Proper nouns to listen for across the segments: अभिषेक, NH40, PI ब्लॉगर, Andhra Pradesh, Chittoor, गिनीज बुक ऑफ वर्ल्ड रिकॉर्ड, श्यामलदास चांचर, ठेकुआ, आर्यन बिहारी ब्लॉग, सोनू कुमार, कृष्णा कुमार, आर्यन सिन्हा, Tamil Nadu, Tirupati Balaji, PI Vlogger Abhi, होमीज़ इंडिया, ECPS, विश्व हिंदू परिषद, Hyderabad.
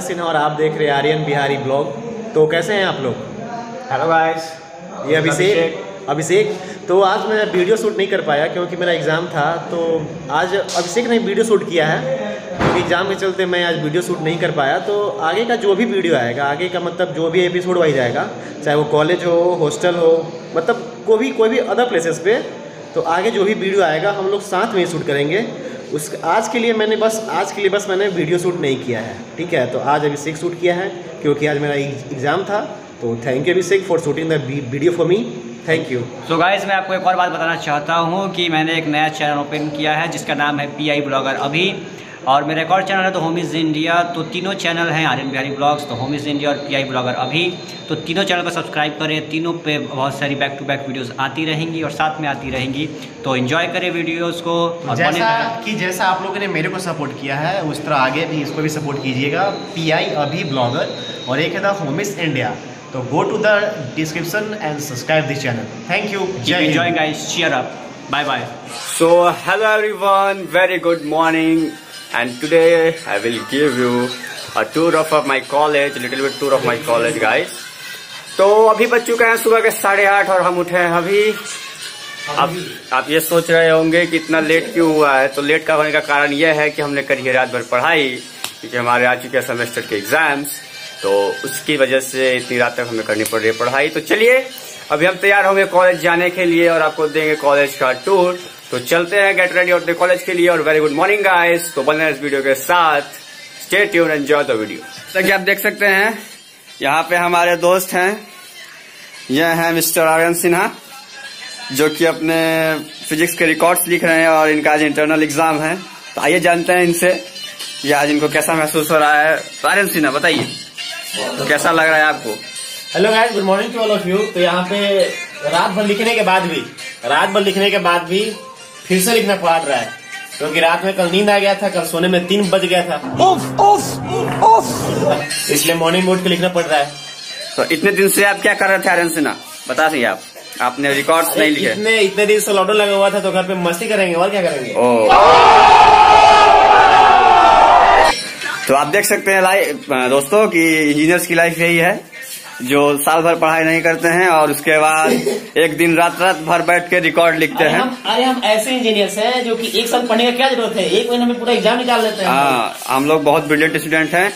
आर्यन सिन्हा और आप देख रहे हैं आर्यन बिहारी ब्लॉग। तो कैसे हैं आप लोग? हेलो गाइस, ये अभिषेक। तो आज मैं वीडियो शूट नहीं कर पाया क्योंकि मेरा एग्ज़ाम था। तो आज अभिषेक ने वीडियो शूट किया है, तो एग्ज़ाम के चलते मैं आज वीडियो शूट नहीं कर पाया। तो आगे का जो भी वीडियो आएगा, आगे का मतलब जो भी एपिसोड वाइज आएगा, चाहे वो कॉलेज हो, हॉस्टल हो, मतलब कोई भी अदर प्लेसेस पे, तो आगे जो भी वीडियो आएगा हम लोग साथ में ही शूट करेंगे। उस आज के लिए मैंने वीडियो शूट नहीं किया है, ठीक है। तो आज अभिषेक शूट किया है क्योंकि आज मेरा एग्ज़ाम था। तो thank you अभिषेक for shooting the video for me, thank you. So guys, मैं आपको एक और बात बताना चाहता हूँ कि मैंने एक नया चैनल ओपन किया है जिसका नाम है PI ब्लॉगर अभी, और मेरा एक और चैनल है तो होमीज़ इंडिया। तो तीनों चैनल हैं आर्यन बिहारी ब्लॉग्स, तो होमीज़ इंडिया और PI ब्लॉगर अभी। तो तीनों चैनल को सब्सक्राइब करें, तीनों पे बहुत सारी बैक टू बैक वीडियोस आती रहेंगी और साथ में आती रहेंगी। तो एंजॉय करें वीडियोस को। और जैसा आप लोगों ने मेरे को सपोर्ट किया है उस तरह आगे भी इसको भी सपोर्ट कीजिएगा। PI अभी ब्लॉगर और एक है द होमीज़ इंडिया। तो go to the description and subscribe this channel, thank you. Enjoy guys, cheer up, bye bye. So hello everyone, very good morning and today I will give you a tour of my college, little bit tour of my college guys। तो अभी बज चुके हैं सुबह के 8:30 और हम उठे हैं अभी। आप ये सोच रहे होंगे कि इतना लेट क्यों हुआ है, तो लेट का होने का कारण यह है कि हमने करी है रात भर पढ़ाई, क्योंकि हमारे आ चुके हैं सेमेस्टर के एग्जाम्स, तो उसकी वजह से इतनी रात तक हमें करनी पड़ रही है पढ़ाई। तो चलिए अभी हम तैयार होंगे कॉलेज जाने के लिए और आपको देंगे कॉलेज का टूर। तो चलते हैं, गेट रेडी होते कॉलेज के लिए। और वेरी गुड मॉर्निंग गाइस, तो बने इस वीडियो के साथ, stay tune, enjoy the video. जैसा कि आप देख सकते हैं यहाँ पे हमारे दोस्त हैं, यह हैं मिस्टर आर्यन सिन्हा जो कि अपने फिजिक्स के रिकॉर्ड्स लिख रहे हैं और इनका आज इंटरनल एग्जाम है। तो आइए जानते हैं इनसे कि आज इनको कैसा महसूस हो रहा है। तो आर्यन सिन्हा बताइए कैसा लग रहा है आपको? Hello guys, good morning to all of you. तो यहाँ पे रात भर लिखने के बाद भी फिर से लिखना पड़ रहा है क्योंकि रात में कल नींद आ गया था, कल सोने में 3 बज गया था, उफ, इसलिए मॉर्निंग बोर्ड के लिखना पड़ रहा है। तो इतने दिन से आप क्या कर रहे थे आर्यन सिन्हा, बता दिए आप? आपने रिकॉर्ड्स नहीं लिखे? इतने दिन से लॉकडाउन लगा हुआ था तो घर पे मस्ती करेंगे और क्या करेंगे। तो आप देख सकते हैं लाइफ दोस्तों कि इंजीनियर्स की लाइफ यही है, जो साल भर पढ़ाई नहीं करते हैं और उसके बाद एक दिन रात भर बैठ के रिकॉर्ड लिखते हैं। अरे हम ऐसे इंजीनियर्स हैं जो कि एक साल पढ़ने का क्या जरूरत है, एक महीने में पूरा एग्जाम निकाल लेते हैं। हाँ, हम लोग बहुत ब्रिलियंट स्टूडेंट हैं।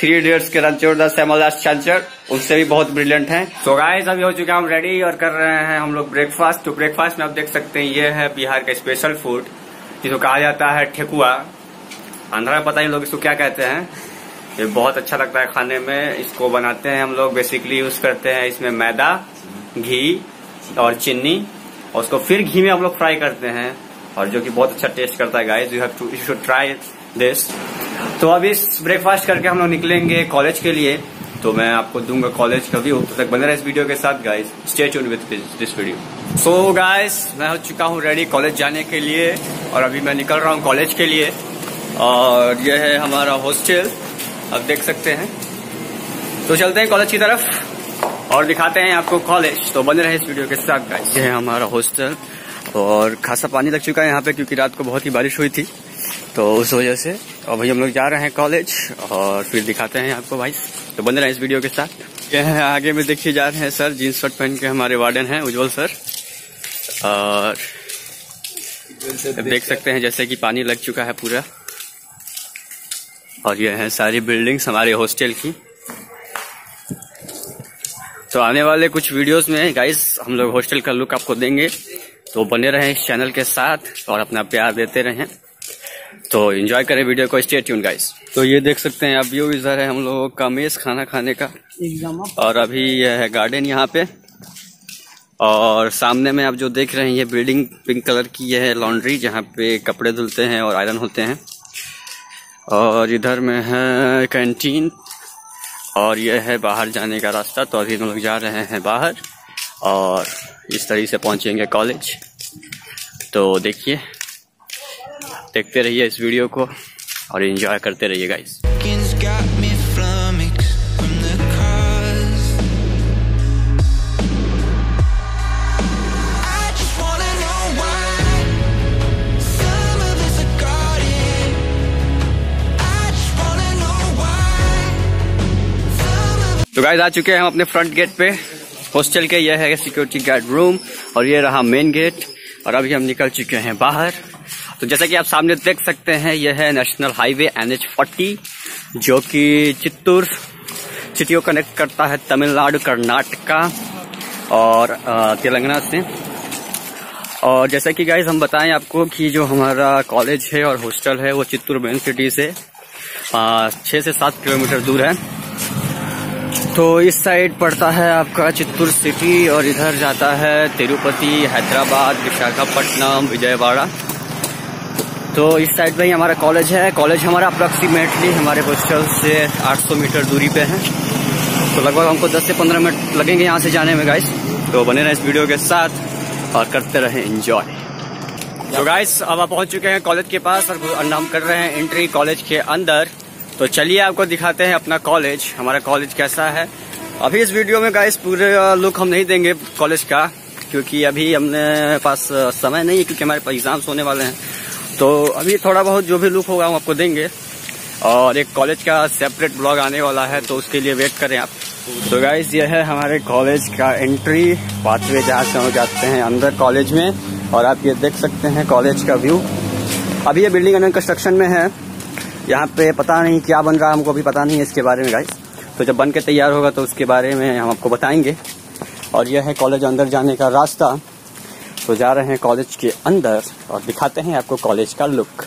3 इडियट्स के रणचोर श्यामलदास चांचर उससे भी बहुत ब्रिलियंट हैं। तो गाइस अभी हो चुके हैं हम रेडी और कर रहे हैं हम लोग ब्रेकफास्ट। तो ब्रेकफास्ट में आप देख सकते हैं ये है बिहार का स्पेशल फूड जिसको कहा जाता है ठेकुआ। आंध्र में पता नहीं लोग इसको क्या कहते हैं। ये बहुत अच्छा लगता है खाने में। इसको बनाते हैं हम लोग, बेसिकली यूज करते हैं इसमें मैदा, घी और चीनी, और उसको फिर घी में हम लोग फ्राई करते हैं और जो कि बहुत अच्छा टेस्ट करता है guys. You should try this. तो अभी इस ब्रेकफास्ट करके हम लोग निकलेंगे कॉलेज के लिए। तो मैं आपको दूंगा कॉलेज का व्यू, तब तक बने रहे इस वीडियो के साथ guys, stay tune with this video. So guys, मैं हो चुका हूँ रेडी कॉलेज जाने के लिए और अभी मैं निकल रहा हूँ कॉलेज के लिए। और यह है हमारा हॉस्टल, आप देख सकते हैं। तो चलते हैं कॉलेज की तरफ और दिखाते हैं आपको कॉलेज। तो बने रहे इस वीडियो के साथ गाइस। ये है हमारा हॉस्टल और खासा पानी लग चुका है यहाँ पे क्योंकि रात को बहुत ही बारिश हुई थी, तो उस वजह से। और भाई हम लोग जा रहे हैं कॉलेज और फिर दिखाते हैं आपको भाई। तो बने रहे इस वीडियो के साथ। ये है आगे में देखिए जा रहे हैं सर, जीन्स शर्ट पहन के हमारे वार्डन हैं उज्ज्वल सर। और देख सकते हैं जैसे कि पानी लग चुका है पूरा। और ये हैं सारी बिल्डिंग्स हमारे हॉस्टल की। तो आने वाले कुछ वीडियोस में गाइस हम लोग हॉस्टल का लुक आपको देंगे, तो बने रहें इस चैनल के साथ और अपना प्यार देते रहें। तो एंजॉय करें वीडियो को, स्टे ट्यून गाइस। तो ये देख सकते हैं अब व्यू इधर है हम लोगों का मेस खाना खाने का, और अभी यह है गार्डन यहाँ पे। और सामने में आप जो देख रहे हैं ये बिल्डिंग पिंक कलर की, यह है लॉन्ड्री जहाँ पे कपड़े धुलते हैं और आयरन होते हैं। और इधर में है कैंटीन और यह है बाहर जाने का रास्ता। तो अभी हम लोग जा रहे हैं बाहर और इस तरीके से पहुंचेंगे कॉलेज। तो देखिए, देखते रहिए इस वीडियो को और एंजॉय करते रहिए गाइस। तो गाइस आ चुके हैं हम अपने फ्रंट गेट पे हॉस्टल के। यह है सिक्योरिटी गार्ड रूम और ये रहा मेन गेट और अभी हम निकल चुके हैं बाहर। तो जैसा कि आप सामने देख सकते हैं यह है नेशनल हाईवे NH40 जो कि चित्तूर सिटी को कनेक्ट करता है तमिलनाडु, कर्नाटका और तेलंगाना से। और जैसा कि गाइस हम बताएं आपको कि जो हमारा कॉलेज है और हॉस्टल है वो चित्तूर मेन सिटी से 6 से 7 किलोमीटर दूर है। तो इस साइड पड़ता है आपका चित्तूर सिटी और इधर जाता है तिरुपति, हैदराबाद, विशाखापट्टनम, विजयवाड़ा। तो इस साइड में ही हमारा कॉलेज है। कॉलेज हमारा अप्रॉक्सीमेटली हमारे हॉस्टल से 800 मीटर दूरी पे है। तो लगभग हमको 10 से 15 मिनट लगेंगे यहाँ से जाने में गाइस। तो बने रहें इस वीडियो के साथ और करते रहें एंजॉय। तो गाइस अब आप पहुँच चुके हैं कॉलेज के पास और नाम कर रहे हैं एंट्री कॉलेज के अंदर। तो चलिए आपको दिखाते हैं अपना कॉलेज, हमारा कॉलेज कैसा है। अभी इस वीडियो में गाइस पूरे लुक हम नहीं देंगे कॉलेज का क्योंकि अभी हमने पास समय नहीं है क्योंकि हमारे पास एग्जाम्स होने वाले हैं। तो अभी थोड़ा बहुत जो भी लुक होगा हम आपको देंगे और एक कॉलेज का सेपरेट ब्लॉग आने वाला है तो उसके लिए वेट करें आप। तो गाइस ये है हमारे कॉलेज का एंट्री पाथवे जहाँ से हम जाते हैं अंदर कॉलेज में और आप ये देख सकते हैं कॉलेज का व्यू। अभी ये बिल्डिंग अंडर कंस्ट्रक्शन में है, यहाँ पे पता नहीं क्या बन रहा है, हमको अभी पता नहीं है इसके बारे में गाइस। तो जब बन के तैयार होगा तो उसके बारे में हम आपको बताएंगे। और यह है कॉलेज अंदर जाने का रास्ता। तो जा रहे हैं कॉलेज के अंदर और दिखाते हैं आपको कॉलेज का लुक।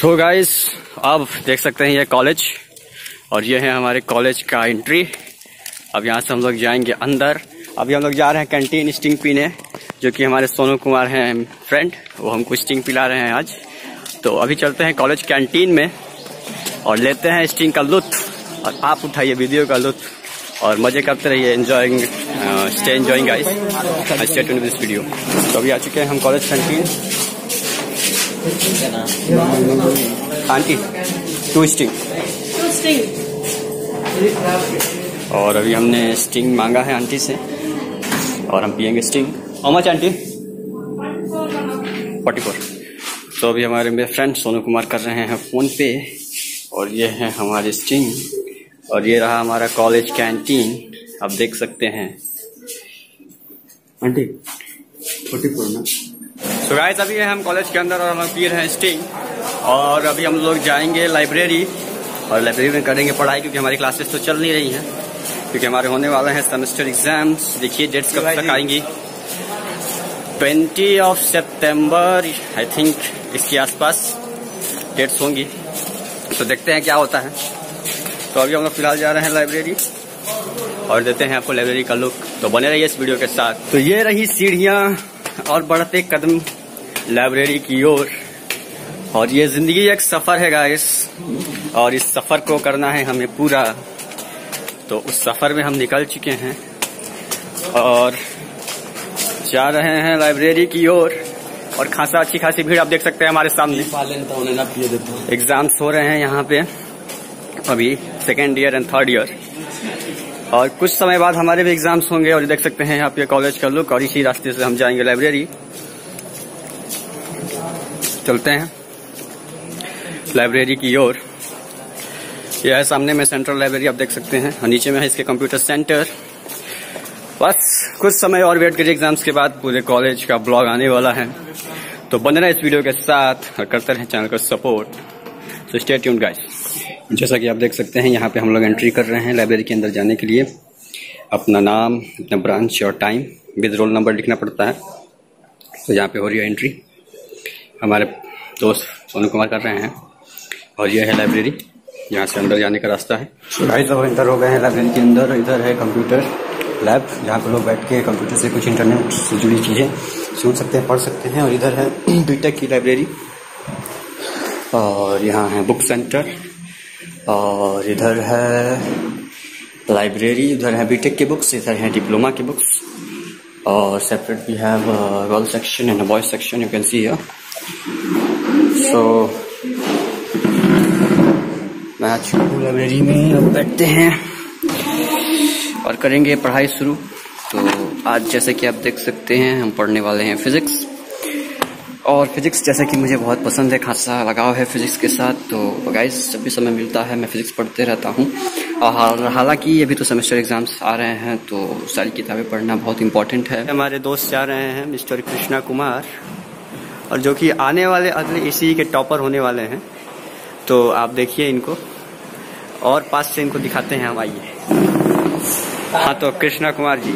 तो गाइस अब देख सकते हैं ये कॉलेज और ये है हमारे कॉलेज का एंट्री। अब यहाँ से हम लोग जाएंगे अंदर। अभी हम लोग जा रहे हैं कैंटीन स्टिंग पीने, जो कि हमारे सोनू कुमार हैं फ्रेंड, वो हमको स्टिंग पिला रहे हैं आज। तो अभी चलते हैं कॉलेज कैंटीन में और लेते हैं स्टिंग का लुत्फ और आप उठाइए वीडियो का लुत्फ और मज़े करते रहिए। Enjoying stay enjoying guys, stay tuned with this video. तो अभी आ चुके हैं हम college canteen. Aunty two Sting और अभी हमने स्टिंग मांगा है आंटी से और हम पियेंगे स्टिंग। How much aunty? 44। तो अभी हमारे मेरे फ्रेंड सोनू कुमार कर रहे हैं फ़ोन पे और ये है हमारी स्टिंग और ये रहा हमारा कॉलेज कैंटीन। आप देख सकते हैं आंटी 44 ना। तो गाइस अभी हम कॉलेज के अंदर और हम पी रहे हैं स्टिंग और अभी हम लोग जाएंगे लाइब्रेरी और लाइब्रेरी में करेंगे पढ़ाई क्योंकि हमारी क्लासेस तो चल नहीं रही हैं क्योंकि हमारे होने वाले हैं सेमेस्टर एग्जाम्स। देखिए डेट्स कब तक आएंगी, 20 सितंबर आई थिंक इसके आसपास डेट्स होंगी। तो देखते हैं क्या होता है। तो अभी हम लोग फिलहाल जा रहे हैं लाइब्रेरी और देते हैं आपको लाइब्रेरी का लुक। तो बने रहिए इस वीडियो के साथ। तो ये रही सीढ़ियाँ और बढ़ते कदम लाइब्रेरी की ओर और ये जिंदगी एक सफर है गाइस और इस सफर को करना है हमें पूरा। तो उस सफर में हम निकल चुके हैं और जा रहे हैं लाइब्रेरी की ओर और खासा अच्छी खासी भीड़ आप देख सकते हैं हमारे सामने। एग्जाम्स हो रहे हैं यहाँ पे अभी second year and third year और कुछ समय बाद हमारे भी एग्जाम्स होंगे। और देख सकते हैं यहाँ पे कॉलेज का लुक और इसी रास्ते से हम जाएंगे लाइब्रेरी। चलते हैं लाइब्रेरी की ओर। यह है सामने में सेंट्रल लाइब्रेरी आप देख सकते हैं और नीचे में है इसके कंप्यूटर सेंटर। बस कुछ समय और वेट करिए, एग्जाम्स के बाद पूरे कॉलेज का ब्लॉग आने वाला है। तो बने रहें इस वीडियो के साथ और करते रहें चैनल को सपोर्ट। तो स्टे ट्यून्ड गाइस। जैसा कि आप देख सकते हैं यहाँ पे हम लोग एंट्री कर रहे हैं लाइब्रेरी के अंदर जाने के लिए। अपना नाम, अपना ब्रांच और टाइम विद रोल नंबर लिखना पड़ता है। तो यहाँ पे हो रही है एंट्री। हमारे दोस्त सोनू कुमार कर रहे हैं और यह है लाइब्रेरी, यहाँ से अंदर जाने का रास्ता है। भाई साहब अंदर हो गए हैं लाइब्रेरी के अंदर। इधर है कंप्यूटर लैब जहाँ पर लोग बैठ के कंप्यूटर से कुछ इंटरनेट से जुड़ी चीज़ें सुन सकते हैं, पढ़ सकते हैं। और इधर है बीटेक की लाइब्रेरी और यहाँ है बुक सेंटर और इधर है लाइब्रेरी, उधर है बीटेक के बुक्स, इधर है डिप्लोमा के बुक्स, और separate we have girl section and boys section, you can see here. So मैं आज लाइब्रेरी में अब बैठते हैं और करेंगे पढ़ाई शुरू। तो आज जैसे कि आप देख सकते हैं हम पढ़ने वाले हैं फिजिक्स, और फिजिक्स जैसा कि मुझे बहुत पसंद है, खासा लगाव है फिजिक्स के साथ, तो गाइस जब भी समय मिलता है मैं फिजिक्स पढ़ते रहता हूँ। और हालांकि अभी तो सेमेस्टर एग्जाम्स आ रहे हैं तो सारी किताबें पढ़ना बहुत इंपॉर्टेंट है। हमारे दोस्त जा रहे हैं मिस्टर कृष्णा कुमार, और जो कि आने वाले अगले इसी के टॉपर होने वाले हैं, तो आप देखिए इनको और पास से इनको दिखाते हैं हम। आइए। हाँ, तो कृष्णा कुमार जी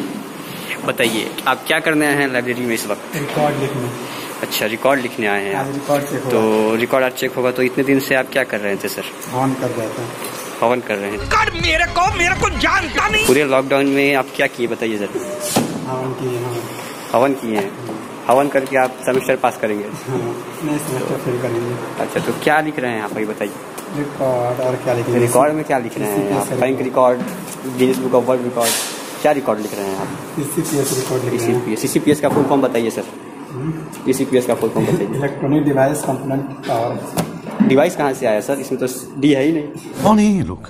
बताइए आप क्या करने आए हैं लाइब्रेरी में इस वक्त? रिकॉर्ड लिखने। अच्छा, रिकॉर्ड लिखने आए हैं आप। रिकॉर्ड तो रिकॉर्ड आज चेक होगा। तो इतने दिन से आप क्या कर रहे थे सर? हवन कर रहे थे। हवन कर रहे हैं। कर मेरे को जानता नहीं। पूरे लॉकडाउन में आप क्या किए बताइए सर? हवन किए। हवन किए हैं। हवन करके आप सेमेस्टर पास करेंगे? नहीं, सेमेस्टर फेल करेंगे। अच्छा, तो क्या लिख रहे हैं आप ये बताइए? रिकॉर्ड। और क्या लिख रहे हैं? रिकॉर्ड में क्या लिख रहे हैं आप? Bank record, गिनीज बुक ऑफ वर्ल्ड रिकॉर्ड, क्या रिकॉर्ड लिख रहे हैं आप? ECPS रिकॉर्ड लिख रहे हैं। ECPS का फुल फॉर्म बताइए सर। ECPS का फुल फॉर्म बताइए। इलेक्ट्रॉनिक डिवाइस कंपोनेंट और। डिवाइस कहाँ से आया सर? इसमें तो डी है ही नहीं। कौन है ये लोग,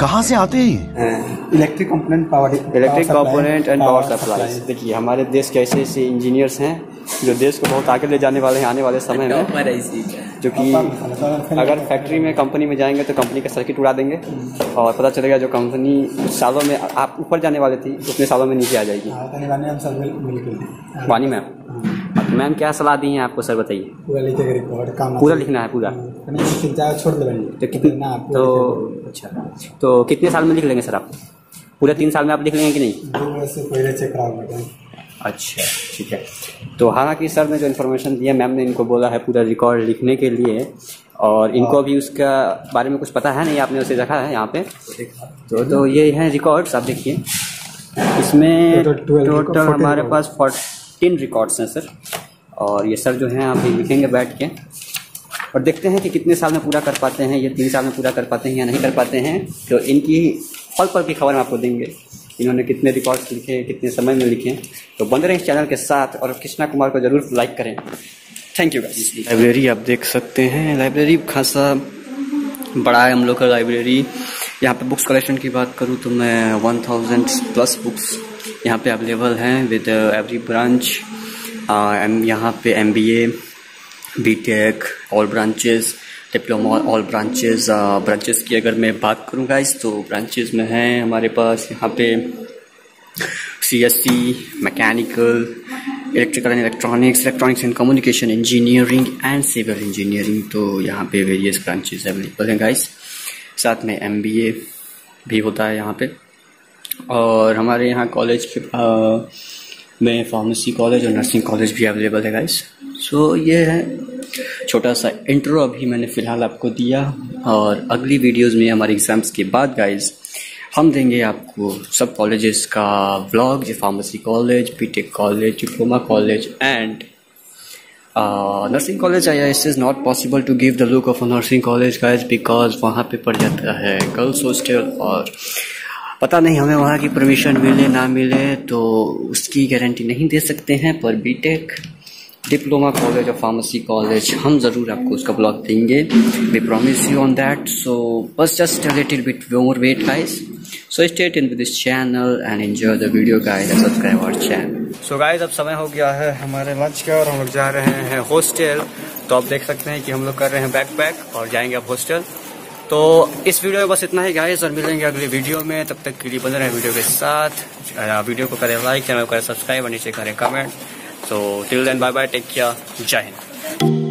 कहाँ से आते हैं? Electric component power. Electric component and power supply. देखिए हमारे देश के ऐसे ऐसे इंजीनियर्स हैं जो देश को बहुत आगे ले जाने वाले हैं आने वाले समय में, जो कि अगर फैक्ट्री में कंपनी में जाएंगे तो कंपनी का सर्किट उड़ा देंगे और पता चलेगा जो कंपनी सालों में आप ऊपर जाने वाले थी उतने सालों में नीचे आ जाएगी। वानी मैम, मैम क्या सलाह दी है आपको सर बताइए? पूरा लिखना है पूरा। तो अच्छा, तो कितने साल में लिख लेंगे सर आप? पूरे 3 साल में आप लिख लेंगे कि नहीं? अच्छा ठीक है। तो हालांकि सर ने जो इन्फॉर्मेशन दिया मैम ने इनको बोला है पूरा रिकॉर्ड लिखने के लिए, और इनको भी उसका बारे में कुछ पता है नहीं, आपने उसे रखा है यहाँ पे। तो ये हैं रिकॉर्ड्स, आप देखिए इसमें टोटल हमारे पास 14 रिकॉर्ड्स हैं सर, और ये सर जो हैं आप लिखेंगे बैठ के, और देखते हैं कि कितने साल में पूरा कर पाते हैं, ये 3 साल में पूरा कर पाते हैं या नहीं कर पाते हैं। तो इनकी पल की खबर हम आपको देंगे, इन्होंने कितने रिकॉर्ड्स लिखे, कितने समय में लिखे। तो बने रहें इस चैनल के साथ और कृष्णा कुमार को ज़रूर लाइक करें। Thank you. लाइब्रेरी आप देख सकते हैं, लाइब्रेरी खासा बड़ा है हम लोग का लाइब्रेरी। यहाँ पे बुक्स कलेक्शन की बात करूँ तो मैं 1000+ बुक्स यहाँ पे अवेलेबल हैं विद एवरी ब्रांच। यहाँ पे MBA, BTech all branches, diploma all branches. Branches की अगर मैं बात करूँ गाइस तो ब्रांचेज में हैं हमारे पास यहाँ पे CSE, mechanical, electrical and electronics, electronics and communication engineering and civil engineering. तो यहाँ पे वेरियस ब्रांचेज अवेलेबल हैं गाइस। साथ में MBA भी होता है यहाँ पे, और हमारे यहाँ कॉलेज में फार्मेसी कॉलेज और नर्सिंग कॉलेज भी अवेलेबल है गाइस। सो ये है छोटा सा इंट्रो अभी मैंने फ़िलहाल आपको दिया, और अगली वीडियोस में हमारे एग्ज़ाम्स के बाद गाइस हम देंगे आपको सब कॉलेजेस का ब्लॉग, जो pharmacy college, BTech college, diploma college and nursing college. IIS is not possible to give the look of a nursing college guys, because वहाँ पे पड़ जाता है गर्ल्स हॉस्टल, और पता नहीं हमें वहाँ की परमिशन मिले ना मिले तो उसकी गारंटी नहीं दे सकते हैं। पर बीटेक, डिप्लोमा कॉलेज और फार्मेसी कॉलेज हम ज़रूर आपको उसका ब्लॉग देंगे, we promise you on that. So बस just a little bit more wait guys, so stay tuned with this channel and enjoy the video guys and subscribe our channel. So guys अब समय हो गया है हमारे lunch का और हम लोग जा रहे हैं हॉस्टल। तो आप देख सकते हैं कि हम लोग कर रहे हैं बैकपैक और जाएंगे अब हॉस्टल। तो इस वीडियो में बस इतना ही गाइस, और मिलेंगे अगले वीडियो में। तब तक के लिए बने रहे वीडियो के साथ। वीडियो को करें लाइक, चैनल को करें सब्सक्राइब और नीचे करें कमेंट। तो till then bye bye, take care, जय हिंद।